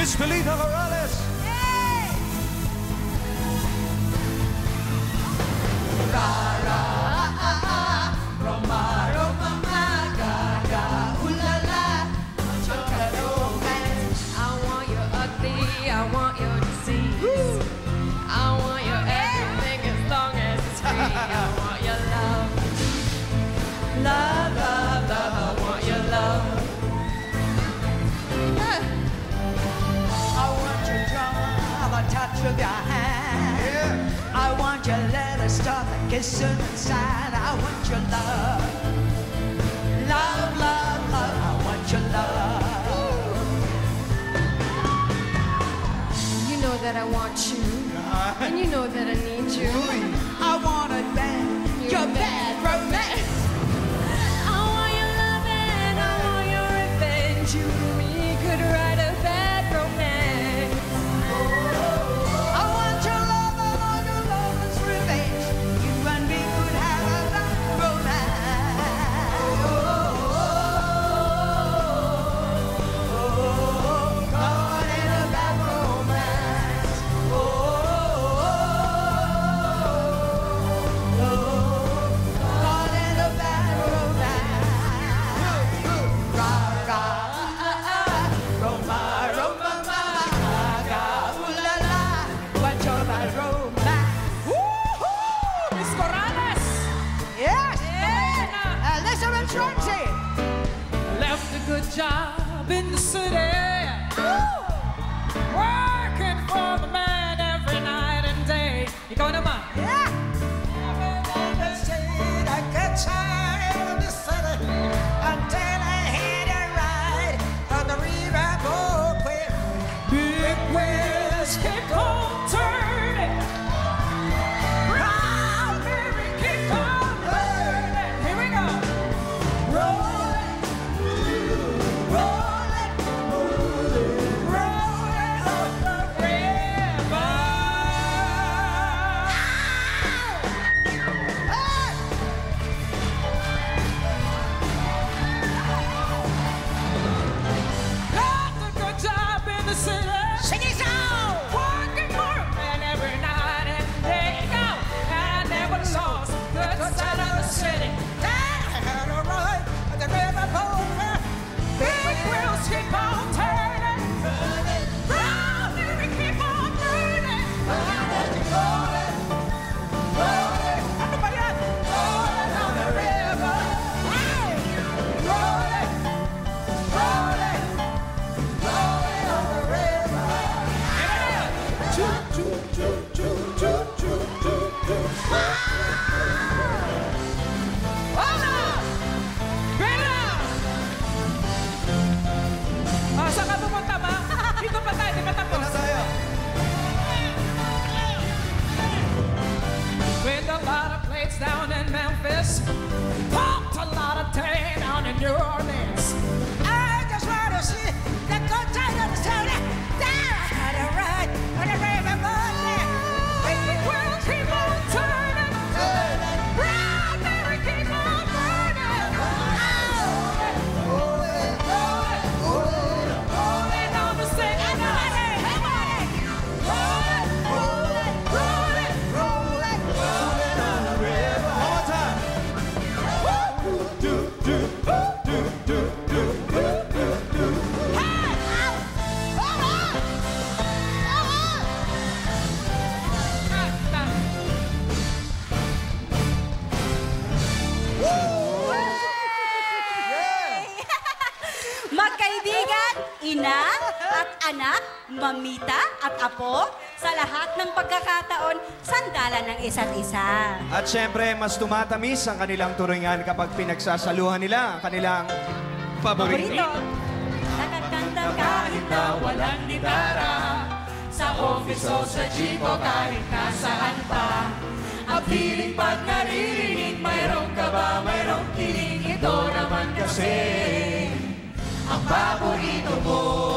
Miss Felina Morales. Yay! Ra, ra, ah, ah, Roma, Roma, maga, ga, ooh la la, I want your ugly, I want your disease. Woo! I want your everything as long as it's free. I want your love, love, love, love. I want your love. Touch of your hand. Yeah. I want your leather stuff and kissing inside. I want your love, love, love, love. I want your love. You know that I want you, and you know that I need you. I want a bad, your bad romance. I want your love and I want your revenge. You and me could write a bad romance. Left a good job in the city, working for the man every night and day. You going to mine? Yeah. Every day they said I got tired of the city until I had a ride on the river boat. Big wheels kept on turning. Down in Memphis, pumped a lot of tang down in New Orleans. I just want to see that good time on the city. There I had a ride on the river Monday. We will keep on turning, turning round, better keep on turning. Rolling on the city, everybody, rolling, rolling, rolling, rolling, rolling. Ina at anak, mamita at apo, sa lahat ng pagkakataon, sandalan ng isa't isa. At syempre, mas tumatamis ang kanilang turingan kapag pinagsasaluhan nila ang kanilang paborito. Nakakanta kahit na walang gitara, sa office o sa jeep o kahit nasaan pa. Ang feeling pag naririnig, mayroong ka ba, mayroong kiling, ito naman kasi ang paborito mo.